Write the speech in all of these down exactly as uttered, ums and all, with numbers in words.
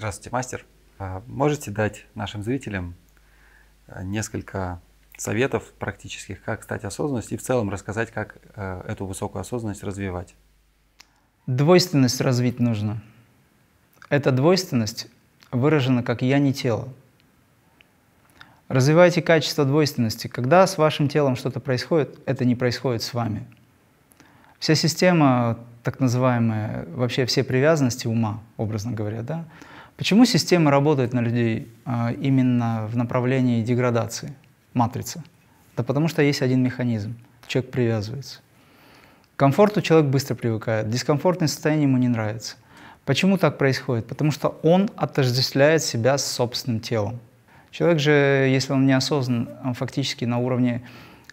Здравствуйте, мастер. Можете дать нашим зрителям несколько советов практических, как стать осознанностью, и в целом рассказать, как эту высокую осознанность развивать? Двойственность развить нужно. Эта двойственность выражена как «я не тело». Развивайте качество двойственности. Когда с вашим телом что-то происходит, это не происходит с вами. Вся система, так называемая, вообще все привязанности ума, образно говоря, да? Почему система работает на людей именно в направлении деградации, матрицы? Да потому что есть один механизм. Человек привязывается. К комфорту человек быстро привыкает, дискомфортное состояние ему не нравится. Почему так происходит? Потому что он отождествляет себя с собственным телом. Человек же, если он не осознан, он фактически на уровне,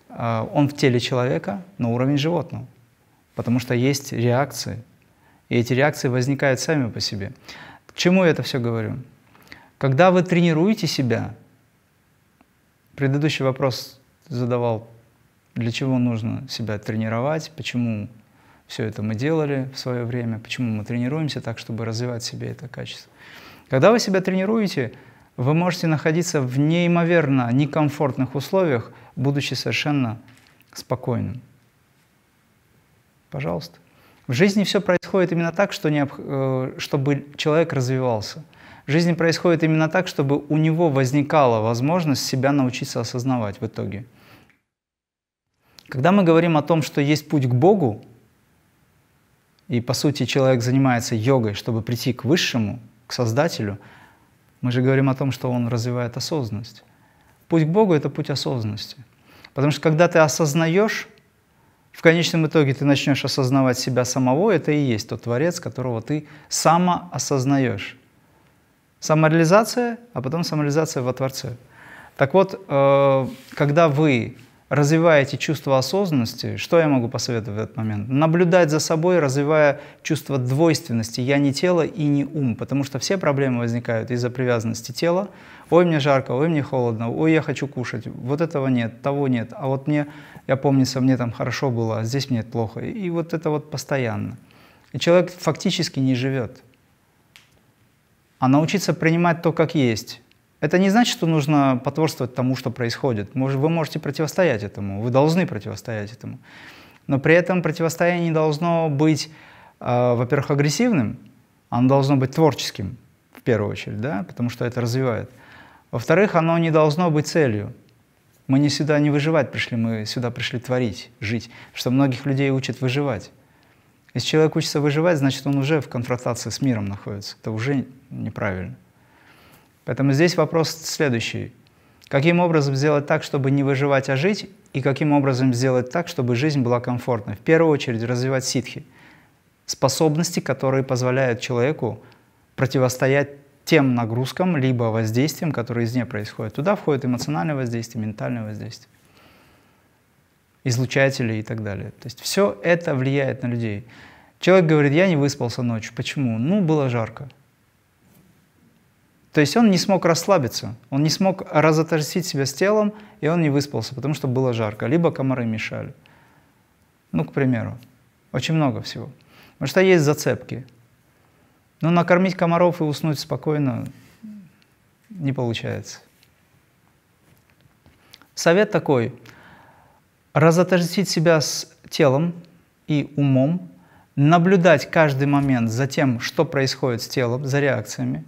он в теле человека, на уровне животного. Потому что есть реакции, и эти реакции возникают сами по себе. К чему я это все говорю? Когда вы тренируете себя, предыдущий вопрос задавал, для чего нужно себя тренировать, почему все это мы делали в свое время, почему мы тренируемся так, чтобы развивать в себе это качество. Когда вы себя тренируете, вы можете находиться в неимоверно некомфортных условиях, будучи совершенно спокойным. Пожалуйста. В жизни все происходит именно так, что необ... чтобы человек развивался. В жизни происходит именно так, чтобы у него возникала возможность себя научиться осознавать в итоге. Когда мы говорим о том, что есть путь к Богу, и, по сути, человек занимается йогой, чтобы прийти к Высшему, к Создателю, мы же говорим о том, что он развивает осознанность. Путь к Богу — это путь осознанности. Потому что когда ты осознаешь, в конечном итоге ты начнешь осознавать себя самого, это и есть тот Творец, которого ты самоосознаешь. Самореализация, а потом самореализация во Творце. Так вот, когда вы развиваете чувство осознанности, что я могу посоветовать в этот момент? Наблюдать за собой, развивая чувство двойственности «я не тело» и «не ум», потому что все проблемы возникают из-за привязанности тела. «Ой, мне жарко», «Ой, мне холодно», «Ой, я хочу кушать», «Вот этого нет», «Того нет», «А вот мне, я помнится, мне там хорошо было, а здесь мне плохо». И вот это вот постоянно. И человек фактически не живет. А научиться принимать то, как есть. Это не значит, что нужно потворствовать тому, что происходит. Вы можете противостоять этому, вы должны противостоять этому. Но при этом противостояние не должно быть, э, во-первых, агрессивным, оно должно быть творческим, в первую очередь, да? Потому что это развивает. Во-вторых, оно не должно быть целью. Мы не сюда не выживать пришли, мы сюда пришли творить, жить. Потому что многих людей учат выживать. Если человек учится выживать, значит, он уже в конфронтации с миром находится. Это уже неправильно. Поэтому здесь вопрос следующий. Каким образом сделать так, чтобы не выживать, а жить? И каким образом сделать так, чтобы жизнь была комфортной? В первую очередь развивать ситхи. Способности, которые позволяют человеку противостоять тем нагрузкам, либо воздействиям, которые извне происходят. Туда входит эмоциональное воздействие, ментальное воздействие, излучатели и так далее. То есть все это влияет на людей. Человек говорит, я не выспался ночью. Почему? Ну, было жарко. То есть он не смог расслабиться, он не смог разотождествить себя с телом, и он не выспался, потому что было жарко, либо комары мешали. Ну, к примеру, очень много всего. Потому что есть зацепки. Но накормить комаров и уснуть спокойно не получается. Совет такой. Разотождествить себя с телом и умом, наблюдать каждый момент за тем, что происходит с телом, за реакциями.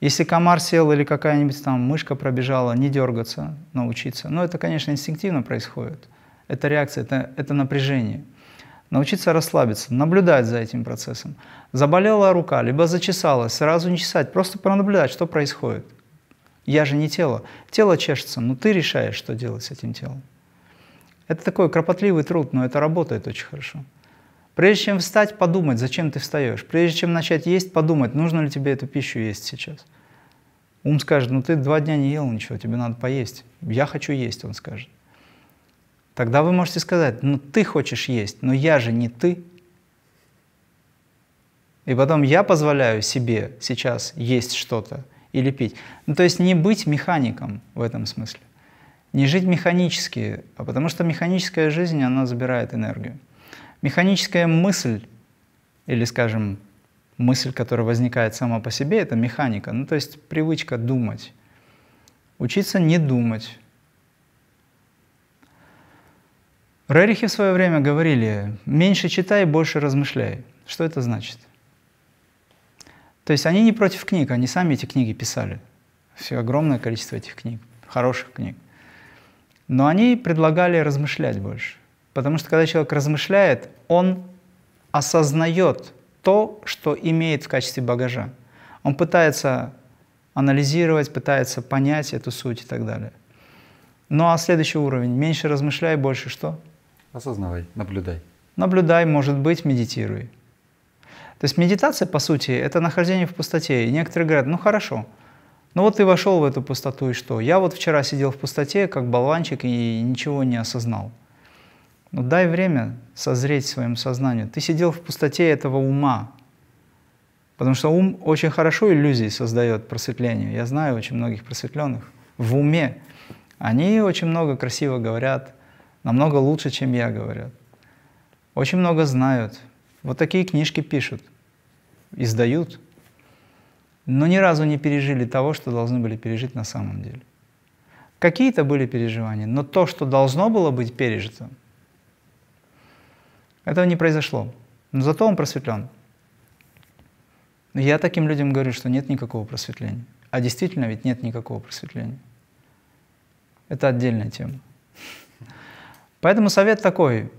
Если комар сел или какая-нибудь там мышка пробежала, не дергаться, научиться. Но это, конечно, инстинктивно происходит. Это реакция, это, это напряжение. Научиться расслабиться, наблюдать за этим процессом. Заболела рука, либо зачесалась, сразу не чесать, просто пронаблюдать, что происходит. Я же не тело. Тело чешется, но ты решаешь, что делать с этим телом. Это такой кропотливый труд, но это работает очень хорошо. Прежде чем встать, подумать, зачем ты встаешь. Прежде чем начать есть, подумать, нужно ли тебе эту пищу есть сейчас. Ум скажет, ну ты два дня не ел ничего, тебе надо поесть. Я хочу есть, он скажет. Тогда вы можете сказать, ну ты хочешь есть, но я же не ты. И потом я позволяю себе сейчас есть что-то или пить. Ну то есть не быть механиком в этом смысле. Не жить механически, а потому что механическая жизнь, она забирает энергию. Механическая мысль или, скажем, мысль, которая возникает сама по себе, это механика, ну то есть привычка думать. Учиться не думать. Рерихи в свое время говорили: меньше читай, больше размышляй. Что это значит? То есть они не против книг, они сами эти книги писали. Все огромное количество этих книг, хороших книг. Но они предлагали размышлять больше. Потому что когда человек размышляет, он осознает то, что имеет в качестве багажа. Он пытается анализировать, пытается понять эту суть и так далее. Ну а следующий уровень. Меньше размышляй, больше что? Осознавай, наблюдай. Наблюдай, может быть, медитируй. То есть медитация, по сути, это нахождение в пустоте. И некоторые говорят: ну хорошо, ну вот ты вошел в эту пустоту, и что? Я вот вчера сидел в пустоте, как болванчик, и ничего не осознал. Ну дай время созреть своему сознанию. Ты сидел в пустоте этого ума. Потому что ум очень хорошо иллюзии создает просветлению. Я знаю очень многих просветленных в уме. Они очень много красиво говорят, намного лучше, чем я, говорят. Очень много знают. Вот такие книжки пишут, издают, но ни разу не пережили того, что должны были пережить на самом деле. Какие-то были переживания, но то, что должно было быть пережито, этого не произошло. Но зато он просветлен. Я таким людям говорю, что нет никакого просветления. А действительно ведь нет никакого просветления. Это отдельная тема. Поэтому совет такой: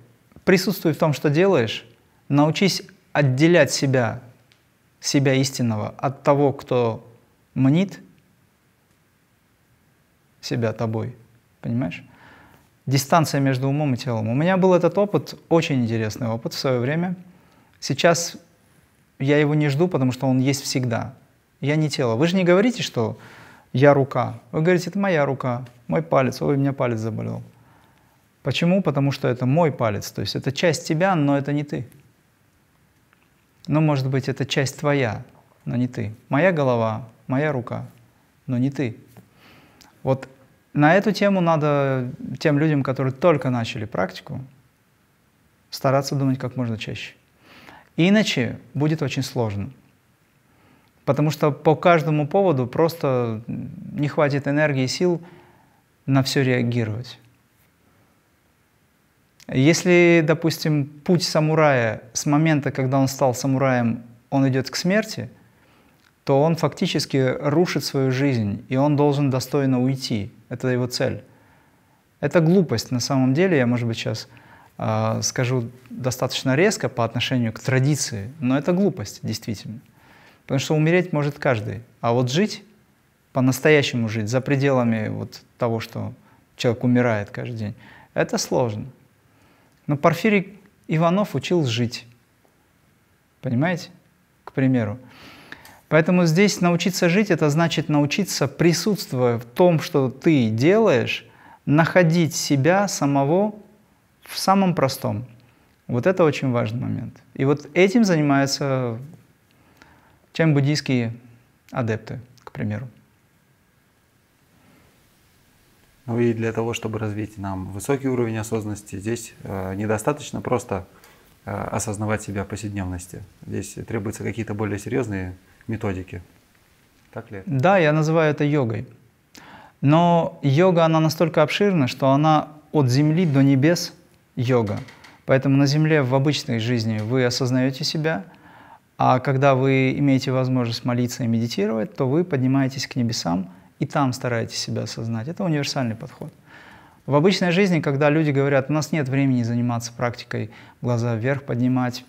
присутствуй в том, что делаешь, научись отделять себя, себя истинного, от того, кто мнит себя тобой. Понимаешь? Дистанция между умом и телом. У меня был этот опыт, очень интересный опыт в свое время. Сейчас я его не жду, потому что он есть всегда. Я не тело. Вы же не говорите, что я рука. Вы говорите: это моя рука, мой палец. Ой, у меня палец заболел. Почему? Потому что это мой палец. То есть это часть тебя, но это не ты. Ну, может быть, это часть твоя, но не ты. Моя голова, моя рука, но не ты. Вот на эту тему надо тем людям, которые только начали практику, стараться думать как можно чаще. Иначе будет очень сложно. Потому что по каждому поводу просто не хватит энергии и сил на все реагировать. Если, допустим, путь самурая с момента, когда он стал самураем, он идет к смерти, то он фактически рушит свою жизнь, и он должен достойно уйти. Это его цель. Это глупость на самом деле. Я, может быть, сейчас э, скажу достаточно резко по отношению к традиции, но это глупость действительно. Потому что умереть может каждый. А вот жить, по-настоящему жить, за пределами вот того, что человек умирает каждый день, это сложно. Но Порфирий Иванов учил жить. Понимаете? К примеру. Поэтому здесь научиться жить — это значит научиться, присутствуя в том, что ты делаешь, находить себя самого в самом простом. Вот это очень важный момент. И вот этим занимаются чань-буддийские адепты, к примеру. Ну и для того, чтобы развить нам высокий уровень осознанности, здесь э, недостаточно просто э, осознавать себя в повседневности. Здесь требуются какие-то более серьезные методики. Так ли это? Да, я называю это йогой. Но йога, она настолько обширна, что она от земли до небес йога. Поэтому на земле в обычной жизни вы осознаете себя, а когда вы имеете возможность молиться и медитировать, то вы поднимаетесь к небесам и там стараетесь себя осознать. Это универсальный подход. В обычной жизни, когда люди говорят: у нас нет времени заниматься практикой, глаза вверх поднимать,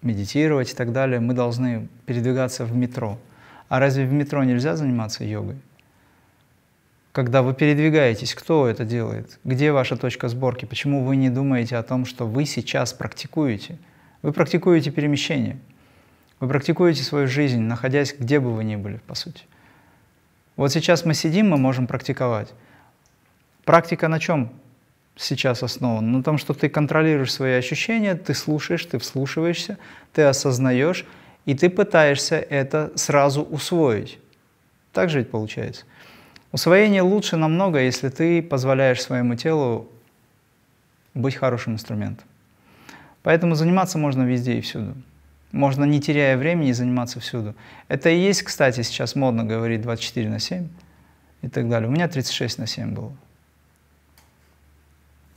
медитировать и так далее, мы должны передвигаться в метро. А разве в метро нельзя заниматься йогой? Когда вы передвигаетесь, кто это делает? Где ваша точка сборки? Почему вы не думаете о том, что вы сейчас практикуете? Вы практикуете перемещение. Вы практикуете свою жизнь, находясь где бы вы ни были, по сути. Вот сейчас мы сидим, мы можем практиковать. Практика на чем сейчас основана? На том, что ты контролируешь свои ощущения, ты слушаешь, ты вслушиваешься, ты осознаешь, и ты пытаешься это сразу усвоить. Так же ведь получается. Усвоение лучше намного, если ты позволяешь своему телу быть хорошим инструментом. Поэтому заниматься можно везде и всюду. Можно, не теряя времени, заниматься всюду. Это и есть, кстати, сейчас модно говорить двадцать четыре на семь и так далее. У меня тридцать шесть на семь было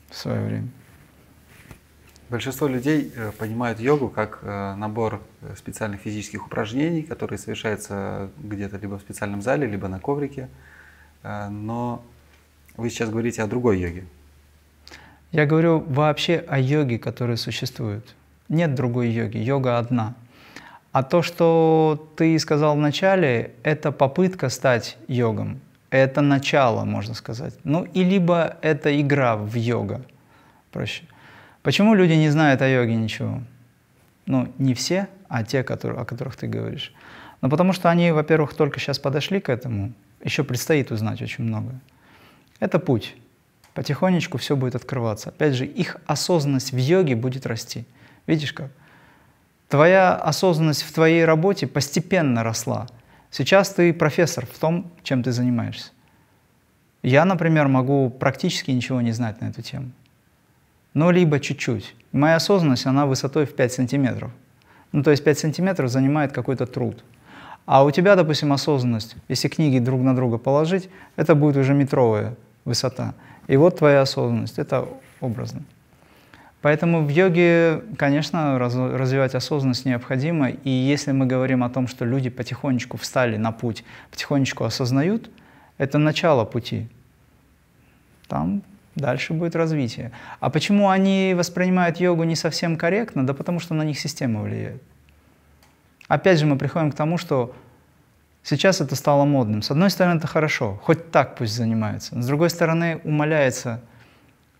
в свое время. Большинство людей понимают йогу как набор специальных физических упражнений, которые совершаются где-то либо в специальном зале, либо на коврике. Но вы сейчас говорите о другой йоге. Я говорю вообще о йоге, которая существует. Нет другой йоги, йога одна. А то, что ты сказал вначале, это попытка стать йогом. Это начало, можно сказать. Ну, и либо это игра в йога, проще. Почему люди не знают о йоге ничего? Ну, не все, а те, которые, о которых ты говоришь. Ну, потому что они, во-первых, только сейчас подошли к этому. Еще предстоит узнать очень многое. Это путь. Потихонечку все будет открываться. Опять же, их осознанность в йоге будет расти. Видишь как? Твоя осознанность в твоей работе постепенно росла. Сейчас ты профессор в том, чем ты занимаешься. Я, например, могу практически ничего не знать на эту тему. Ну, либо чуть-чуть. Моя осознанность, она высотой в пять сантиметров. Ну, то есть пять сантиметров занимает какой-то труд. А у тебя, допустим, осознанность, если книги друг на друга положить, это будет уже метровая высота. И вот твоя осознанность, это образно. Поэтому в йоге, конечно, раз, развивать осознанность необходимо. И если мы говорим о том, что люди потихонечку встали на путь, потихонечку осознают, это начало пути. Там дальше будет развитие. А почему они воспринимают йогу не совсем корректно? Да потому что на них система влияет. Опять же мы приходим к тому, что сейчас это стало модным. С одной стороны, это хорошо, хоть так пусть занимаются. Но с другой стороны, умаляется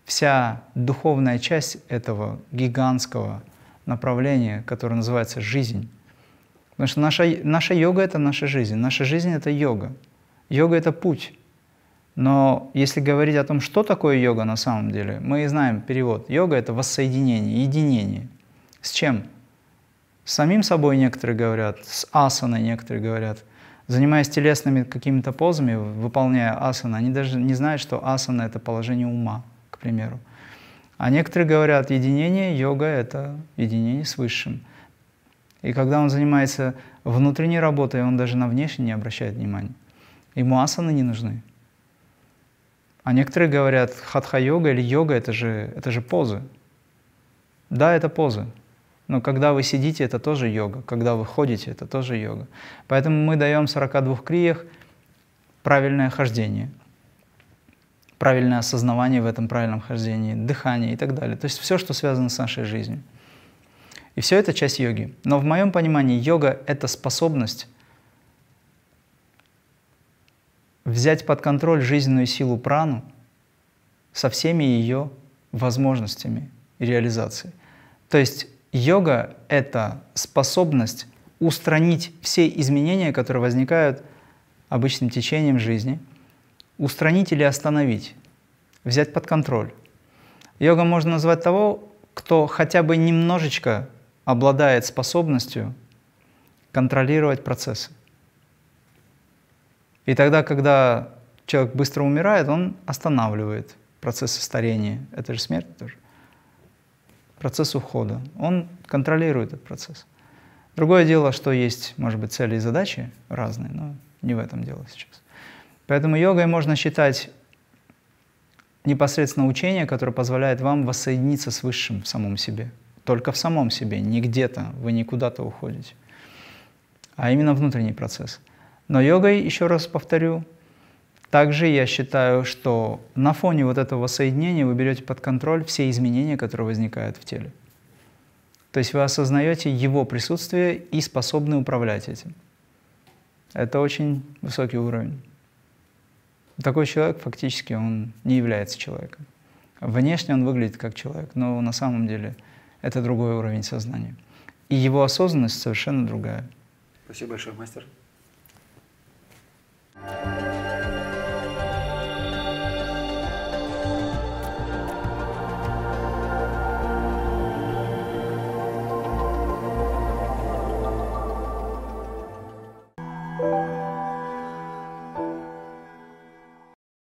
вся духовная часть этого гигантского направления, которое называется жизнь. Потому что наша, наша йога — это наша жизнь. Наша жизнь — это йога. Йога — это путь. Но если говорить о том, что такое йога на самом деле, мы и знаем перевод. Йога — это воссоединение, единение. С чем? С самим собой некоторые говорят, с асаной некоторые говорят. Занимаясь телесными какими-то позами, выполняя асаны, они даже не знают, что асана — это положение ума. К примеру. А некоторые говорят, единение, йога — это единение с Высшим. И когда он занимается внутренней работой, он даже на внешнее не обращает внимания. Ему асаны не нужны. А некоторые говорят, хатха-йога или йога — это же, это же позы. Да, это позы. Но когда вы сидите, это тоже йога. Когда вы ходите, это тоже йога. Поэтому мы даем в сорока двух криях правильное хождение, правильное осознавание в этом правильном хождении, дыхание и так далее. То есть все, что связано с нашей жизнью. И все это часть йоги. Но в моем понимании йога — это способность взять под контроль жизненную силу прану со всеми ее возможностями и реализацией. То есть йога — это способность устранить все изменения, которые возникают обычным течением жизни, устранить или остановить, взять под контроль. Йога можно назвать того, кто хотя бы немножечко обладает способностью контролировать процессы. И тогда, когда человек быстро умирает, он останавливает процессы старения. Это же смерть тоже. Процесс ухода. Он контролирует этот процесс. Другое дело, что есть, может быть, цели и задачи разные, но не в этом дело сейчас. Поэтому йогой можно считать непосредственно учение, которое позволяет вам воссоединиться с Высшим в самом себе. Только в самом себе, не где-то, вы не куда-то уходите, а именно внутренний процесс. Но йогой, еще раз повторю, также я считаю, что на фоне вот этого воссоединения вы берете под контроль все изменения, которые возникают в теле. То есть вы осознаете его присутствие и способны управлять этим. Это очень высокий уровень. Такой человек фактически он не является человеком. Внешне он выглядит как человек, но на самом деле это другой уровень сознания. И его осознанность совершенно другая. Спасибо большое, мастер.